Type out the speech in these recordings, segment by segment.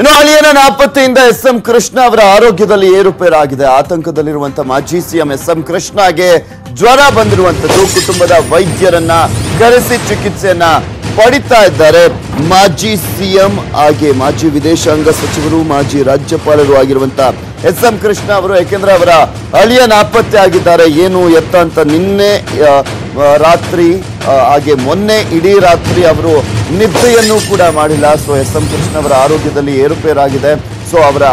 ಇನ್ನು ಅಲ್ಲಿನ ನಾಪತ್ತೆಯಿಂದ ಎಸ್.ಎಂ. ಕೃಷ್ಣ ಅವರ ಆರೋಗ್ಯದಲ್ಲಿ ಏರುಪೇರಾಗಿದೆ. ಆತಂಕದಲ್ಲಿರುವಂತಹ ಮಾಜಿ ಸಿಎಂ ಎಸ್.ಎಂ. ಕೃಷ್ಣಗೆ ಜ್ವರ ಬಂದಿರುವಂತದ್ದು. ಕುಟುಂಬದ ವೈದ್ಯರನ್ನ ಕರೆಸಿ ಚಿಕಿತ್ಸೆಯನ್ನ ಪಡಿತಾ ಇದ್ದಾರೆ. ಮಾಜಿ ಸಿಎಂ ಹಾಗೆ ಮಾಜಿ ವಿದೇಶಾಂಗ ಸಚಿವರು, ಮಾಜಿ ರಾಜ್ಯಪಾಲರು ಆಗಿರುವಂತಹ ಎಸ್.ಎಂ. ಕೃಷ್ಣ ಅವರು, ಯಾಕೆಂದ್ರೆ ಅವರ ಅಳಿಯ ನಾಪತ್ತೆ ಆಗಿದ್ದಾರೆ. ಏನು ಎತ್ತ ಅಂತ ನಿನ್ನೆ ರಾತ್ರಿ ಹಾಗೆ ಮೊನ್ನೆ ಇಡೀ ರಾತ್ರಿ ಅವರು ನಿದ್ದೆಯನ್ನು ಕೂಡ ಮಾಡಿಲ್ಲ. So SM. ಕೃಷ್ಣ ಅವರ ಆರೋಗ್ಯದಲ್ಲಿ ಏರುಪೇರಾಗಿದೆ. ಸೊ ಅವರ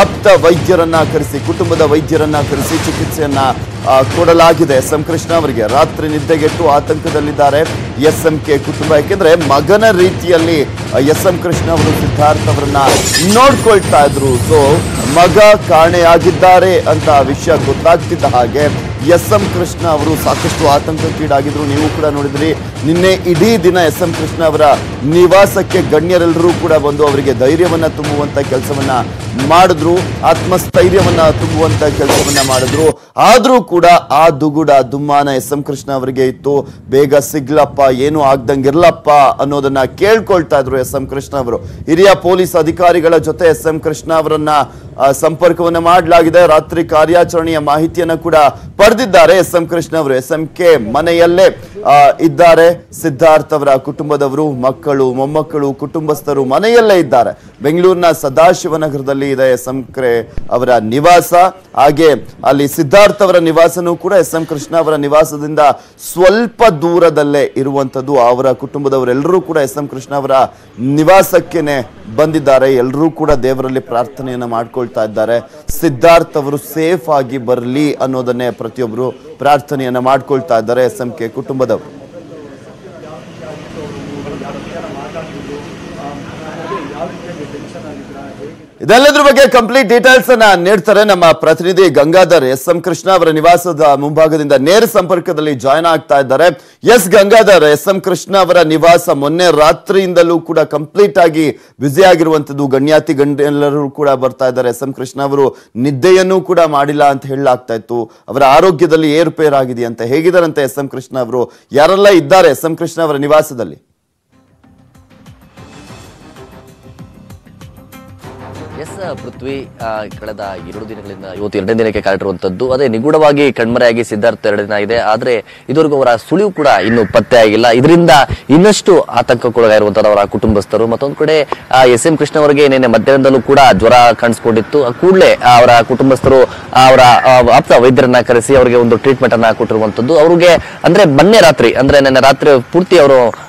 ಆಪ್ತ ವೈದ್ಯರನ್ನ ಕರೆಸಿ, ಕುಟುಂಬದ ವೈದ್ಯರನ್ನ ಕರೆಸಿ ಚಿಕಿತ್ಸೆಯನ್ನ ಕೊಡಲಾಗಿದೆ. ಎಸ್.ಎಂ. ಕೃಷ್ಣ ಅವರಿಗೆ ರಾತ್ರಿ ನಿದ್ದೆಗೆಟ್ಟು ಆತಂಕದಲ್ಲಿದ್ದಾರೆ ಎಸ್.ಎಂ.ಕೆ ಕುಟುಂಬ. ಯಾಕೆಂದ್ರೆ ಮಗನ ರೀತಿಯಲ್ಲಿ ಎಸ್.ಎಂ. ಕೃಷ್ಣ ಅವರು ಸಿದ್ಧಾರ್ಥ ಅವರನ್ನ ನೋಡ್ಕೊಳ್ತಾ ಇದ್ರು. ಸೊ ಮಗ ಕಾಣೆಯಾಗಿದ್ದಾರೆ ಅಂತ ವಿಷಯ ಗೊತ್ತಾಗ್ತಿದ್ದ ಹಾಗೆ ಎಸ್.ಎಂ. ಕೃಷ್ಣ ಅವರು ಸಾಕಷ್ಟು ಆತಂಕಕ್ಕೀಡಾಗಿದ್ರು. ನೀವು ಕೂಡ ನೋಡಿದ್ರಿ, ನಿನ್ನೆ ಇಡೀ ದಿನ ಎಸ್.ಎಂ. ಕೃಷ್ಣ ಅವರ ನಿವಾಸಕ್ಕೆ ಗಣ್ಯರೆಲ್ಲರೂ ಕೂಡ ಬಂದು ಅವರಿಗೆ ಧೈರ್ಯವನ್ನ ತುಂಬುವಂತ ಕೆಲಸವನ್ನ ಮಾಡಿದ್ರು, ಆತ್ಮಸ್ಥೈರ್ಯವನ್ನ ತುಂಬುವಂತ ಕೆಲಸವನ್ನ ಮಾಡಿದ್ರು. ಆದ್ರೂ ಕೂಡ ಆ ದುಗುಡ ದುಮ್ಮಾನ ಎಸ್.ಎಂ. ಕೃಷ್ಣ ಅವರಿಗೆ ಇತ್ತು. ಬೇಗ ಸಿಗ್ಲಪ್ಪ, ಏನು ಆಗ್ದಂಗಿರ್ಲಪ್ಪ ಅನ್ನೋದನ್ನ ಕೇಳ್ಕೊಳ್ತಾ ಇದ್ರು ಎಸ್.ಎಂ. ಕೃಷ್ಣ ಅವರು. ಹಿರಿಯ ಪೊಲೀಸ್ ಅಧಿಕಾರಿಗಳ ಜೊತೆ ಎಸ್.ಎಂ. ಕೃಷ್ಣ ಅವರನ್ನ ಸಂಪರ್ಕವನ್ನ ಮಾಡಲಾಗಿದೆ. ರಾತ್ರಿ ಕಾರ್ಯಾಚರಣೆಯ ಮಾಹಿತಿಯನ್ನ ಕೂಡ ಪಡೆದಿದ್ದಾರೆ ಎಸ್.ಎಂ. ಕೃಷ್ಣ ಅವರು. ಎಸ್.ಎಂ.ಕೆ ಮನೆಯಲ್ಲೇ ಇದ್ದಾರೆ. ಸಿದ್ಧಾರ್ಥ ಅವರ ಕುಟುಂಬದವರು, ಮಕ್ಕಳು, ಮೊಮ್ಮಕ್ಕಳು, ಕುಟುಂಬಸ್ಥರು ಮನೆಯಲ್ಲೇ ಇದ್ದಾರೆ. ಬೆಂಗಳೂರಿನ ಸದಾಶಿವನಗರದಲ್ಲಿ ಇದೆ ಎಸ್.ಎಂ. ಅವರ ನಿವಾಸ. ಹಾಗೆ ಅಲ್ಲಿ ಸಿದ್ಧಾರ್ಥ ಅವರ ನಿವಾಸನೂ ಕೂಡ ಎಸ್.ಎಂ. ಕೃಷ್ಣ ಅವರ ನಿವಾಸದಿಂದ ಸ್ವಲ್ಪ ದೂರದಲ್ಲೇ ಇರುವಂಥದ್ದು. ಅವರ ಕುಟುಂಬದವರೆಲ್ಲರೂ ಕೂಡ ಎಸ್.ಎಂ. ಕೃಷ್ಣ ಅವರ ನಿವಾಸಕ್ಕೇನೆ ಬಂದಿದ್ದಾರೆ. ಎಲ್ಲರೂ ಕೂಡ ದೇವರಲ್ಲಿ ಪ್ರಾರ್ಥನೆಯನ್ನ ಮಾಡ್ಕೊಳ್ತಾ ಇದ್ದಾರೆ. ಸಿದ್ಧಾರ್ಥ ಅವರು ಸೇಫ್ ಆಗಿ ಬರಲಿ ಅನ್ನೋದನ್ನೇ ಪ್ರತಿಯೊಬ್ಬರು ಪ್ರಾರ್ಥನೆಯನ್ನ ಮಾಡ್ಕೊಳ್ತಾ ಇದ್ದಾರೆ ಎಸ್.ಎಂ.ಕೆ ಕುಟುಂಬದವರು. ಇದೆಲ್ಲದ್ರ ಬಗ್ಗೆ ಕಂಪ್ಲೀಟ್ ಡೀಟೇಲ್ಸ್ ಅನ್ನ ನೀಡ್ತಾರೆ ನಮ್ಮ ಪ್ರತಿನಿಧಿ ಗಂಗಾಧರ್. ಎಸ್.ಎಂ. ಕೃಷ್ಣ ಅವರ ನಿವಾಸದ ಮುಂಭಾಗದಿಂದ ನೇರ ಸಂಪರ್ಕದಲ್ಲಿ ಜಾಯ್ನ್ ಆಗ್ತಾ ಇದ್ದಾರೆ. S Gangadhar, SM. ಕೃಷ್ಣ ಅವರ ನಿವಾಸ ಮೊನ್ನೆ ರಾತ್ರಿಯಿಂದಲೂ ಕೂಡ ಕಂಪ್ಲೀಟ್ ಆಗಿ ಬ್ಯುಸಿ ಆಗಿರುವಂತದ್ದು. ಗಣ್ಯಾತಿ ಗಣ್ಯರೆಲ್ಲರೂ ಕೂಡ ಬರ್ತಾ ಇದ್ದಾರೆ. ಎಸ್.ಎಂ. ಕೃಷ್ಣ ಅವರು ನಿದ್ದೆಯನ್ನು ಕೂಡ ಮಾಡಿಲ್ಲ ಅಂತ ಹೇಳಲಾಗ್ತಾ ಇತ್ತು. ಅವರ ಆರೋಗ್ಯದಲ್ಲಿ ಏರುಪೇರಾಗಿದೆಯಂತೆ. ಹೇಗಿದ್ದಾರಂತೆ ಎಸ್.ಎಂ. ಕೃಷ್ಣ ಅವರು? ಯಾರೆಲ್ಲ ಇದ್ದಾರೆ ಎಸ್.ಎಂ. ಕೃಷ್ಣ ಅವರ ನಿವಾಸದಲ್ಲಿ? ಎಸ್ ಪೃಥ್ವಿ, ಕಳೆದ 2 ದಿನಗಳಿಂದ ಇವತ್ತು 2ನೇ ದಿನಕ್ಕೆ ಕಾಲಿಟ್ಟಿರುವಂಥದ್ದು. ಅದೇ ನಿಗೂಢವಾಗಿ ಕಣ್ಮರೆಯಾಗಿ ಸಿದ್ಧಾರ್ಥ 2 ದಿನ ಆಗಿದೆ. ಆದರೆ ಇದುವರೆಗೂ ಅವರ ಸುಳಿವು ಕೂಡ ಇನ್ನೂ ಪತ್ತೆ ಆಗಿಲ್ಲ. ಇದರಿಂದ ಇನ್ನಷ್ಟು ಆತಂಕಕ್ಕೊಳಗಾಗಿರುವಂಥದ್ದು ಅವರ ಕುಟುಂಬಸ್ಥರು. ಮತ್ತೊಂದು ಕಡೆ ಎಸ್.ಎಂ. ಕೃಷ್ಣ ಅವರಿಗೆ ನಿನ್ನೆ ಮಧ್ಯಾಹ್ನದಲ್ಲೂ ಕೂಡ ಜ್ವರ ಕಾಣಿಸ್ಕೊಂಡಿತ್ತು. ಕೂಡಲೇ ಅವರ ಕುಟುಂಬಸ್ಥರು ಅವರ ಆಪ್ತ ವೈದ್ಯರನ್ನ ಕರೆಸಿ ಅವರಿಗೆ ಒಂದು ಟ್ರೀಟ್ಮೆಂಟ್ ಅನ್ನ ಕೊಟ್ಟಿರುವಂಥದ್ದು. ಅವ್ರಿಗೆ ಅಂದ್ರೆ ಮೊನ್ನೆ ರಾತ್ರಿ ಅಂದ್ರೆ ನಿನ್ನೆ ರಾತ್ರಿ ಪೂರ್ತಿ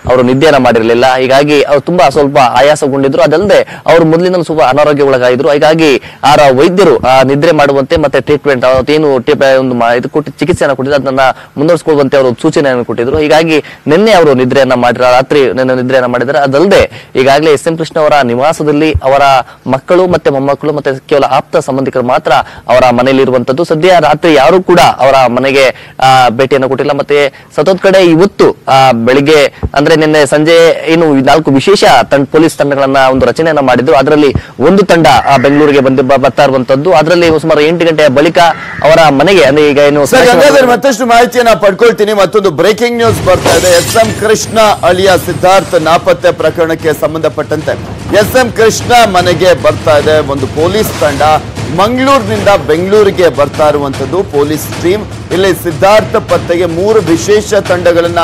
ಅವರು ನಿದ್ದೆಯನ್ನ ಮಾಡಿರಲಿಲ್ಲ. ಹೀಗಾಗಿ ಅವ್ರು ತುಂಬಾ ಸ್ವಲ್ಪ ಆಯಾಸಗೊಂಡಿದ್ರು. ಅದಲ್ಲದೆ ಅವರು ಮೊದಲಿಂದಲೂ ಸ್ವಲ್ಪ ಅನಾರೋಗ್ಯ ಒಳಗಾಯಿದ್ರು. ಹೀಗಾಗಿ ಅವರ ವೈದ್ಯರು ನಿದ್ರೆ ಮಾಡುವಂತೆ ಮತ್ತೆ ಟ್ರೀಟ್ಮೆಂಟ್ ಏನು ಒಂದು ಕೊಟ್ಟು ಚಿಕಿತ್ಸೆಯನ್ನು ಕೊಟ್ಟಿದ್ರು, ಅದನ್ನ ಮುಂದುವರಿಸಿಕೊಳ್ಳುವಂತೆ ಅವರು ಸೂಚನೆಯನ್ನು ಕೊಟ್ಟಿದ್ರು. ಹೀಗಾಗಿ ನಿನ್ನೆ ಅವರು ನಿದ್ರೆಯನ್ನ ಮಾಡಿರ ರಾತ್ರಿ ನಿದ್ರೆಯನ್ನ ಮಾಡಿದ್ದಾರೆ. ಅದಲ್ಲದೆ ಈಗಾಗಲೇ ಎಸ್.ಎಂ. ಕೃಷ್ಣ ಅವರ ನಿವಾಸದಲ್ಲಿ ಅವರ ಮಕ್ಕಳು ಮತ್ತೆ ಮೊಮ್ಮಕ್ಕಳು ಮತ್ತೆ ಕೇವಲ ಆಪ್ತ ಸಂಬಂಧಿಕರು ಮಾತ್ರ ಅವರ ಮನೆಯಲ್ಲಿರುವಂತದ್ದು. ಸದ್ಯ ರಾತ್ರಿ ಯಾರು ಕೂಡ ಅವರ ಮನೆಗೆ ಭೇಟಿಯನ್ನು ಕೊಟ್ಟಿಲ್ಲ. ಮತ್ತೆ ಸತೋದ್ ಕಡೆ ಇವತ್ತು ಬೆಳಿಗ್ಗೆ ಅಂದ್ರೆ ನಿನ್ನೆ ಸಂಜೆ ಏನು 4 ವಿಶೇಷ ಪೊಲೀಸ್ ತಂಡಗಳನ್ನ ಒಂದು ರಚನೆಯನ್ನ ಮಾಡಿದ್ರು. ಅದರಲ್ಲಿ ಒಂದು ತಂಡ ಬೆಂಗಳೂರಿಗೆ ಬರ್ತಾ ಇರುವಂತದ್ದು. ಅದರಲ್ಲಿ ಸುಮಾರು 8 ಗಂಟೆಯ ಬಳಿಕ ಅವರ ಮನೆಗೆ ಅಂದ್ರೆ ಈಗ ಏನು ಮತ್ತಷ್ಟು ಮಾಹಿತಿಯನ್ನ ಪಡ್ಕೊಳ್ತೀನಿ. ಮತ್ತೊಂದು ಬ್ರೇಕಿಂಗ್ ನ್ಯೂಸ್ ಬರ್ತಾ ಇದೆ. ಎಸ್.ಎಂ. ಕೃಷ್ಣ ಅಲಿಯಾ ಸಿದ್ಧಾರ್ಥ ನಾಪತ್ತೆ ಪ್ರಕರಣಕ್ಕೆ ಸಂಬಂಧಪಟ್ಟಂತೆ ಎಸ್.ಎಂ. ಕೃಷ್ಣ ಮನೆಗೆ ಬರ್ತಾ ಇದೆ ಒಂದು ಪೊಲೀಸ್ ತಂಡ. ಮಂಗಳೂರಿನಿಂದ ಬೆಂಗಳೂರಿಗೆ ಬರ್ತಾ ಇರುವಂತದ್ದು ಪೊಲೀಸ್ ಟೀಮ್. ಇಲ್ಲಿ ಸಿದ್ಧಾರ್ಥ ಪತ್ತೆಗೆ 3 ವಿಶೇಷ ತಂಡಗಳನ್ನ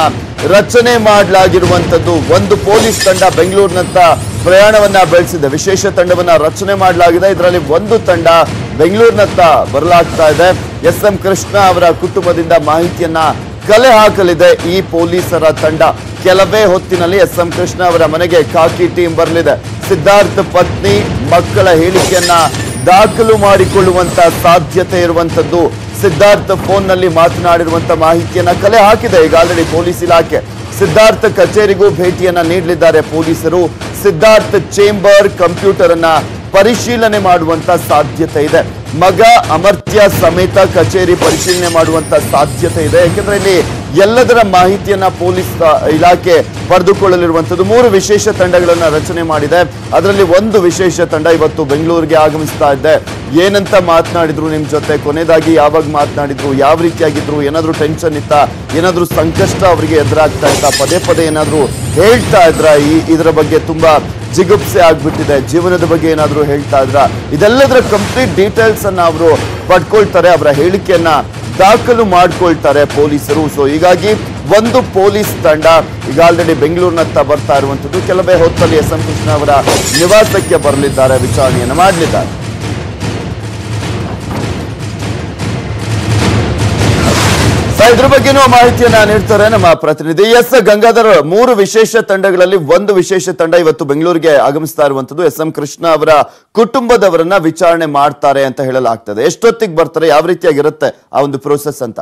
ರಚನೆ ಮಾಡಲಾಗಿರುವಂತದ್ದು. ಒಂದು ಪೊಲೀಸ್ ತಂಡ ಬೆಂಗಳೂರಿನತ್ತ ಪ್ರಯಾಣವನ್ನ ಬೆಳೆಸಿದೆ, ವಿಶೇಷ ತಂಡವನ್ನ ರಚನೆ ಮಾಡಲಾಗಿದೆ. ಇದರಲ್ಲಿ ಒಂದು ತಂಡ ಬೆಂಗಳೂರಿನತ್ತ ಬರಲಾಗ್ತಾ ಇದೆ. ಎಸ್.ಎಂ. ಕೃಷ್ಣ ಅವರ ಕುಟುಂಬದಿಂದ ಮಾಹಿತಿಯನ್ನ ಕಲೆ ಹಾಕಲಿದೆ ಈ ಪೊಲೀಸರ ತಂಡ. ಕೆಲವೇ ಹೊತ್ತಿನಲ್ಲಿ ಎಸ್.ಎಂ. ಕೃಷ್ಣ ಅವರ ಮನೆಗೆ ಖಾಕಿ ಟೀಮ್ ಬರಲಿದೆ. ಸಿದ್ಧಾರ್ಥ ಪತ್ನಿ, ಮಕ್ಕಳ ಹೇಳಿಕೆಯನ್ನ ದಾಖಲು ಮಾಡಿಕೊಳ್ಳುವಂತ ಸಾಧ್ಯತೆ ಇರುವಂತದ್ದು. ಸಿದ್ಧಾರ್ಥ ಫೋನ್ ನಲ್ಲಿ ಮಾತನಾಡಿರುವಂತ ಮಾಹಿತಿಯನ್ನ ಕಲೆ ಹಾಕಿದೆ ಈಗಾಗಲೇ ಪೊಲೀಸ್ ಇಲಾಖೆ. ಸಿದ್ಧಾರ್ಥ ಕಚೇರಿಗೂ ಭೇಟಿಯನ್ನ ನೀಡಲಿದ್ದಾರೆ ಪೊಲೀಸರು. ಸಿದ್ಧಾರ್ಥ ಚೇಂಬರ್ ಕಂಪ್ಯೂಟರ್ ಅನ್ನ ಪರಿಶೀಲನೆ ಮಾಡುವಂತ ಸಾಧ್ಯತೆ ಇದೆ. ಮಗ ಅಮರ್ತ್ಯ ಸಮೇತ ಕಚೇರಿ ಪರಿಶೀಲನೆ ಮಾಡುವಂತ ಸಾಧ್ಯತೆ ಇದೆ. ಯಾಕೆಂದ್ರೆ ಇಲ್ಲಿ ಎಲ್ಲದರ ಮಾಹಿತಿಯನ್ನ ಪೊಲೀಸ್ ಇಲಾಖೆ ಪಡೆದುಕೊಳ್ಳಲಿರುವಂಥದ್ದು. ಮೂರು ವಿಶೇಷ ತಂಡಗಳನ್ನು ರಚನೆ ಮಾಡಿದೆ. ಅದರಲ್ಲಿ ಒಂದು ವಿಶೇಷ ತಂಡ ಇವತ್ತು ಬೆಂಗಳೂರಿಗೆ ಆಗಮಿಸ್ತಾ ಇದೆ. ಏನಂತ ಮಾತನಾಡಿದ್ರು ನಿಮ್ಮ ಜೊತೆ, ಕೊನೆಯದಾಗಿ ಯಾವಾಗ ಮಾತನಾಡಿದ್ರು, ಯಾವ ರೀತಿಯಾಗಿದ್ರು, ಏನಾದರೂ ಟೆನ್ಷನ್ ಇತ್ತ, ಏನಾದರೂ ಸಂಕಷ್ಟ ಅವರಿಗೆ ಎದುರಾಗ್ತಾ ಇತ್ತ, ಪದೇ ಪದೇ ಏನಾದರೂ ಹೇಳ್ತಾ ಇದ್ರ, ಇದರ ಬಗ್ಗೆ ತುಂಬಾ ಜಿಗುಪ್ಸೆ ಆಗ್ಬಿಟ್ಟಿದೆ, ಜೀವನದ ಬಗ್ಗೆ ಏನಾದರೂ ಹೇಳ್ತಾ ಇದ್ರ, ಇದೆಲ್ಲದರ ಕಂಪ್ಲೀಟ್ ಡೀಟೇಲ್ಸ್ ಅನ್ನ ಅವರು ಪಡ್ಕೊಳ್ತಾರೆ, ಅವರ ಹೇಳಿಕೆಯನ್ನ ದಾಖಲು ಮಾಡ್ಕೊಳ್ತಾರೆ ಪೊಲೀಸರು. ಸೊ ಹೀಗಾಗಿ ಒಂದು ಪೊಲೀಸ್ ತಂಡ ಈಗ ಆಲ್ರೆಡಿ ಬೆಂಗಳೂರಿನತ್ತ ಬರ್ತಾ ಇರುವಂಥದ್ದು. ಕೆಲವೇ ಹೊತ್ತಲ್ಲಿ ಎಸ್.ಎಂ. ಕೃಷ್ಣ ಅವರ ನಿವಾಸಕ್ಕೆ ಬರಲಿದ್ದಾರೆ, ವಿಚಾರಣೆಯನ್ನು ಮಾಡಲಿದ್ದಾರೆ. ಇದ್ರ ಬಗ್ಗೆನೂ ಮಾಹಿತಿಯನ್ನ ನೀಡ್ತಾರೆ ನಮ್ಮ ಪ್ರತಿನಿಧಿ ಎಸ್ ಗಂಗಾಧರ್. ಮೂರು ವಿಶೇಷ ತಂಡಗಳಲ್ಲಿ ಒಂದು ವಿಶೇಷ ತಂಡ ಇವತ್ತು ಬೆಂಗಳೂರಿಗೆ ಆಗಮಿಸ್ತಾ ಇರುವಂತದ್ದು. ಎಸ್.ಎಂ. ಕೃಷ್ಣ ಅವರ ಕುಟುಂಬದವರನ್ನ ವಿಚಾರಣೆ ಮಾಡ್ತಾರೆ ಅಂತ ಹೇಳಲಾಗ್ತದೆ. ಎಷ್ಟೊತ್ತಿಗೆ ಬರ್ತಾರೆ, ಯಾವ ರೀತಿಯಾಗಿರುತ್ತೆ ಆ ಒಂದು ಪ್ರೋಸೆಸ್ ಅಂತ?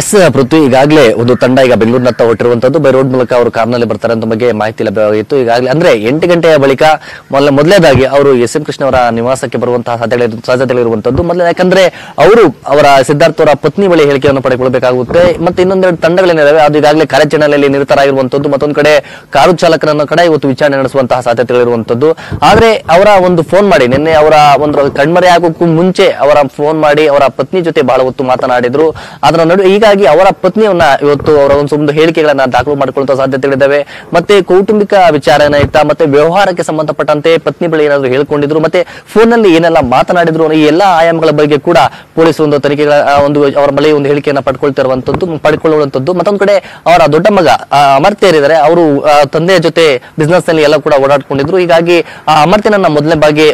ಎಸ್ ಪೃಥ್ವಿ, ಈಗಾಗಲೇ ಒಂದು ತಂಡ ಈಗ ಬೆಂಗಳೂರಿನತ್ತ ಹೊರಟಿರುವಂತದ್ದು. ಬೈ ರೋಡ್ ಮೂಲಕ ಅವರು ಕಾರ್ನಲ್ಲಿ ಬರ್ತಾರೆ ಅಂತ ಬಗ್ಗೆ ಮಾಹಿತಿ ಲಭ್ಯವಾಗಿತ್ತು. ಈಗಾಗಲೇ ಅಂದ್ರೆ 8 ಗಂಟೆಯ ಬಳಿಕ ಮೊದಲೇದಾಗಿ ಅವರು ಎಸ್.ಎಂ. ಕೃಷ್ಣ ಅವರ ನಿವಾಸಕ್ಕೆ ಬರುವಂತಹ ಸಾಧ್ಯತೆಗಳಿರುವಂತದ್ದು. ಮೊದಲ ಯಾಕಂದ್ರೆ ಅವರು ಅವರ ಸಿದ್ಧಾರ್ಥ ಅವರ ಪತ್ನಿ ಬಳಿ ಹೇಳಿಕೆಯನ್ನು ಪಡೆದುಕೊಳ್ಳಬೇಕಾಗುತ್ತೆ. ಮತ್ತೆ ಇನ್ನೊಂದೆರಡು ತಂಡಗಳೇನಿವೆ ಅದು ಈಗಾಗಲೇ ಕಾರ್ಯಾಚರಣೆಯಲ್ಲಿ ನಿರತರಾಗಿರುವಂತದ್ದು. ಮತ್ತೊಂದು ಕಡೆ ಕಾರು ಚಾಲಕನನ್ನ ಕಡೆ ಇವತ್ತು ವಿಚಾರಣೆ ನಡೆಸುವಂತಹ ಸಾಧ್ಯತೆಗಳಿರುವಂತದ್ದು. ಆದ್ರೆ ಅವರ ಒಂದು ಫೋನ್ ಮಾಡಿ ನಿನ್ನೆ ಅವರ ಒಂದು ಕಣ್ಮರೆ ಆಗೋಕ್ಕೂ ಮುಂಚೆ ಅವರ ಫೋನ್ ಮಾಡಿ ಅವರ ಪತ್ನಿ ಜೊತೆ ಬಹಳ ಹೊತ್ತು ಮಾತನಾಡಿದ್ರು. ಅದರ ನಡುವೆ ಹೀಗಾಗಿ ಅವರ ಪತ್ನಿಯನ್ನ ಇವತ್ತು ಅವರ ಒಂದು ಹೇಳಿಕೆಗಳನ್ನ ದಾಖಲು ಮಾಡಿಕೊಳ್ಳುವಂತಹ ಸಾಧ್ಯತೆಗಳಿದ್ದಾವೆ. ಮತ್ತೆ ಕೌಟುಂಬಿಕ ವಿಚಾರನ ಇತ್ತ, ಮತ್ತೆ ವ್ಯವಹಾರಕ್ಕೆ ಸಂಬಂಧಪಟ್ಟಂತೆ ಪತ್ನಿ ಬಳಿ ಏನಾದ್ರು ಹೇಳ್ಕೊಂಡಿದ್ರು, ಮತ್ತೆ ಫೋನ್ ನಲ್ಲಿ ಏನೆಲ್ಲ ಮಾತನಾಡಿದ್ರು, ಈ ಎಲ್ಲಾ ಆಯಾಮಗಳ ಬಗ್ಗೆ ಕೂಡ ಪೊಲೀಸರು ಒಂದು ತನಿಖೆಗಳ ಒಂದು ಅವರ ಬಳಿ ಒಂದು ಹೇಳಿಕೆಯನ್ನ ಪಡ್ಕೊಳ್ಳುವಂತದ್ದು. ಮತ್ತೊಂದು ಕಡೆ ಅವರ ದೊಡ್ಡ ಮಗ ಅಮರ್ತ್ಯರಿದ್ದಾರೆ, ಅವರು ತಂದೆಯ ಜೊತೆ ಬಿಸ್ನೆಸ್ ನಲ್ಲಿ ಎಲ್ಲ ಕೂಡ ಓಡಾಡ್ಕೊಂಡಿದ್ರು. ಹೀಗಾಗಿ ಆ ಅಮರ್ತ್ಯನನ್ನ ಮೊದಲನೇ ಬಾಗಿ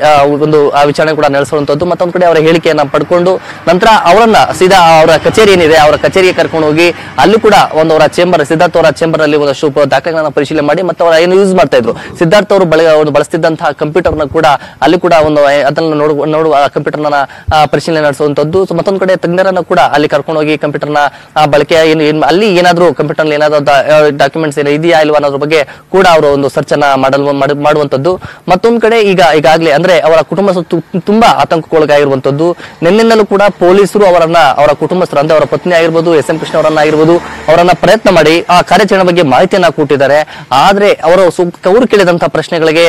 ಒಂದು ಆ ವಿಚಾರಣೆ ಕೂಡ ನಡೆಸುವಂತದ್ದು. ಮತ್ತೊಂದು ಕಡೆ ಅವರ ಹೇಳಿಕೆಯನ್ನ ಪಡ್ಕೊಂಡು ನಂತರ ಅವರನ್ನ ಸೀದಾ ಅವರ ಕಚೇರಿ ಏನಿದೆ ಅವರ ಕಚೇರಿಗೆ ಕರ್ಕೊಂಡು ಹೋಗಿ ಅಲ್ಲೂ ಕೂಡ ಒಂದು ಅವರ ಚೇಂಬರ್, ಸಿದ್ಧಾರ್ಥ ಅವರ ಚೇಂಬರ್ ಅಲ್ಲಿ ಒಂದಷ್ಟು ದಾಖಲೆಗಳನ್ನು ಪರಿಶೀಲನೆ ಮಾಡಿ, ಮತ್ತೆ ಅವರ ಏನು ಯೂಸ್ ಮಾಡ್ತಾ ಇದ್ರು, ಸಿದ್ಧಾರ್ಥ ಅವರು ಬಳಸ್ತಿದ್ದಂತಹ ಕಂಪ್ಯೂಟರ್ನ ಕೂಡ ಅಲ್ಲಿ ಕೂಡ ಒಂದು ಅದನ್ನು ನೋಡುವ ಕಂಪ್ಯೂಟರ್ನ ಪರಿಶೀಲನೆ ನಡೆಸುವಂತದ್ದು. ಮತ್ತೊಂದು ಕಡೆ ತಜ್ಞರನ್ನ ಕೂಡ ಅಲ್ಲಿ ಕರ್ಕೊಂಡು ಹೋಗಿ ಕಂಪ್ಯೂಟರ್ನ ಬಳಕೆ ಅಲ್ಲಿ ಏನಾದ್ರು ಕಂಪ್ಯೂಟರ್ನಲ್ಲಿ ಏನಾದ್ರು ಡಾಕ್ಯುಮೆಂಟ್ಸ್ ಇದೆಯಾ ಇಲ್ವಾ ಅನ್ನೋದ್ರ ಬಗ್ಗೆ ಕೂಡ ಅವರು ಒಂದು ಸರ್ಚ್ ಅನ್ನ ಮಾಡುವಂತದ್ದು. ಮತ್ತೊಂದು ಕಡೆ ಈಗಾಗಲೇ ಅಂದ್ರೆ ಅವರ ಕುಟುಂಬ ತುಂಬಾ ಆತಂಕಕ್ಕೊಳಗಾಗಿರುವಂತದ್ದು. ನಿನ್ನೆಲ್ಲೂ ಕೂಡ ಪೊಲೀಸರು ಅವರನ್ನ ಅವರ ಕುಟುಂಬಸ್ಥರು ಅಂದ್ರೆ ಅವರ ಪತ್ನಿ ಎಸ್.ಎಂ. ಕೃಷ್ಣ ಅವರನ್ನಾಗಿರ್ಬೋದು ಅವರನ್ನ ಪ್ರಯತ್ನ ಮಾಡಿ ಆ ಕಾರ್ಯಾಚರಣೆ ಬಗ್ಗೆ ಮಾಹಿತಿಯನ್ನ ಕೊಟ್ಟಿದ್ದಾರೆ. ಆದ್ರೆ ಅವರು ಕೇಳಿದಂತಹ ಪ್ರಶ್ನೆಗಳಿಗೆ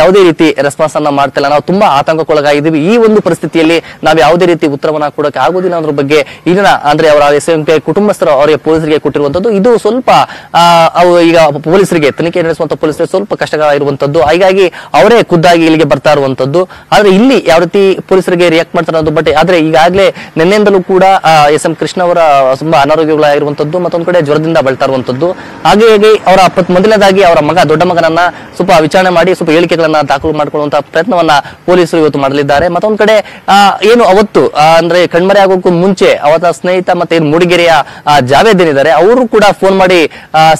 ಯಾವುದೇ ರೀತಿ ರೆಸ್ಪಾನ್ಸ್ ಅನ್ನ ಮಾಡ್ತಿಲ್ಲ. ನಾವು ತುಂಬಾ ಆತಂಕಕ್ಕೊಳಗಾಗಿದ್ದೀವಿ, ಈ ಒಂದು ಪರಿಸ್ಥಿತಿಯಲ್ಲಿ ನಾವು ಯಾವುದೇ ರೀತಿ ಉತ್ತರವನ್ನ ಕೊಡಕ್ಕೆ ಆಗೋದಿಲ್ಲ ಅನ್ನೋದ್ರ ಬಗ್ಗೆ ಇಲ್ಲಿನ ಅಂದ್ರೆ ಅವರ ಎಸ್.ಎಂ. ಕುಟುಂಬಸ್ಥರು ಅವರಿಗೆ ಪೊಲೀಸರಿಗೆ ಕೊಟ್ಟಿರುವಂತದ್ದು. ಇದು ಸ್ವಲ್ಪ ಈಗ ಪೊಲೀಸರಿಗೆ ತನಿಖೆ ನಡೆಸುವಂತ ಪೊಲೀಸರಿಗೆ ಸ್ವಲ್ಪ ಕಷ್ಟವಾಗಿರುವಂತದ್ದು. ಹೀಗಾಗಿ ಅವರೇ ಖುದ್ದಾಗಿ ಇಲ್ಲಿಗೆ ಬರ್ತಾ ಇರುವಂತದ್ದು. ಆದ್ರೆ ಇಲ್ಲಿ ಯಾವ ರೀತಿ ಪೊಲೀಸರಿಗೆ ರಿಯಾಕ್ಟ್ ಮಾಡ್ತಾರೆ ಅನ್ನೋದು ಬಟ್ ಆದ್ರೆ ಈಗಾಗಲೇ ನಿನ್ನೆಯಿಂದಲೂ ಕೂಡ ಎಸ್.ಎಂ. ಕೃಷ್ಣ ಅವರ ತುಂಬಾ ಅನಾರೋಗ್ಯಗಳಾಗಿರುವಂತದ್ದು. ಮತ್ತೊಂದು ಕಡೆ ಜ್ವರದಿಂದ ಬಳಲ್ತಾ ಇರುವಂತದ್ದು. ಹಾಗಾಗಿ ಅವರ ಮೊದಲನೇದಾಗಿ ಅವರ ಮಗ ದೊಡ್ಡ ಮಗನನ್ನ ಸ್ವಲ್ಪ ವಿಚಾರಣೆ ಮಾಡಿ ಸ್ವಲ್ಪ ಹೇಳಿಕೆಗಳನ್ನ ದಾಖಲು ಮಾಡಿಕೊಳ್ಳುವಂತಹ ಪ್ರಯತ್ನವನ್ನ ಪೊಲೀಸರು ಇವತ್ತು ಮಾಡಲಿದ್ದಾರೆ. ಮತ್ತೊಂದು ಕಡೆ ಏನು ಅವತ್ತು ಅಂದ್ರೆ ಕಣ್ಮರೆ ಆಗೋಕ್ಕೂ ಮುಂಚೆ ಅವರ ಸ್ನೇಹಿತ ಮತ್ತೆ ಮೂಡಿಗೆರೆಯ ಜಾವೇದ್ ಏನಿದ್ದಾರೆ ಅವರು ಕೂಡ ಫೋನ್ ಮಾಡಿ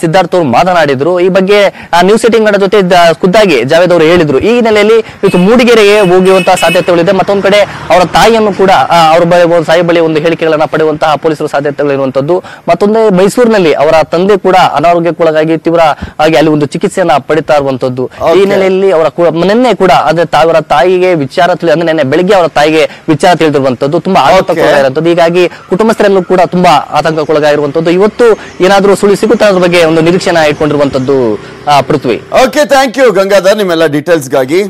ಸಿದ್ಧಾರ್ಥ ಅವರು ಮಾತನಾಡಿದ್ರು. ಈ ಬಗ್ಗೆ ನ್ಯೂಸ್ ಸೆಟ್ಟಿಂಗ್ಗಳ ಜೊತೆ ಖುದ್ದಾಗಿ ಜಾವೇದ್ ಅವರು ಹೇಳಿದ್ರು. ಈ ಹಿನ್ನೆಲೆಯಲ್ಲಿ ಇವತ್ತು ಮೂಡಿಗೆರೆಗೆ ಹೋಗುವಂತಹ ಸಾಧ್ಯತೆಗಳಿದೆ. ಮತ್ತೊಂದು ಕಡೆ ಅವರ ತಾಯಿಯನ್ನು ಕೂಡ ಅವರ ಸಾಯಿ ಬಳಿ ಒಂದು ಹೇಳಿಕೆಗಳನ್ನ ಪಡೆಯುವಂತಹ ಪೊಲೀಸರು ಸಾಧ್ಯತೆಗಳಿರುವಂತದ್ದು. ಮತ್ತೊಂದೇ ಮೈಸೂರಿನಲ್ಲಿ ಅವರ ತಂದೆ ಕೂಡ ಅನಾರೋಗ್ಯಕ್ಕೊಳಗಾಗಿ ತೀವ್ರ ಆಗಿ ಅಲ್ಲಿ ಒಂದು ಚಿಕಿತ್ಸೆಯನ್ನ ಪಡಿತಾ ಇರುವಂತದ್ದು. ಈ ಹಿನ್ನೆಲೆಯಲ್ಲಿ ಅವರ ನಿನ್ನೆ ಕೂಡ ಅಂದ್ರೆ ಅವರ ತಾಯಿಗೆ ವಿಚಾರ ಅಂದ್ರೆ ನಿನ್ನೆ ಬೆಳಿಗ್ಗೆ ಅವರ ತಾಯಿಗೆ ವಿಚಾರ ತಿಳಿದಿರುವಂತದ್ದು. ತುಂಬಾ ಆತಂಕಕ್ಕೊಳಗಾಗಿರುವಂತದ್ದು. ಹೀಗಾಗಿ ಕುಟುಂಬಸ್ಥರಲ್ಲೂ ಕೂಡ ತುಂಬಾ ಆತಂಕಕ್ಕೊಳಗಾಗಿರುವಂತದ್ದು. ಇವತ್ತು ಏನಾದ್ರೂ ಸುಳಿ ಸಿಗುತ್ತೆ ಅನ್ನೋದ್ರ ಬಗ್ಗೆ ಒಂದು ನಿರೀಕ್ಷೆನ ಇಟ್ಕೊಂಡಿರುವಂತದ್ದು. Prithvi, okay, thank you Gangadhar ನಿಮ್ಮೆಲ್ಲ ಡೀಟೇಲ್ಸ್ಗಾಗಿ.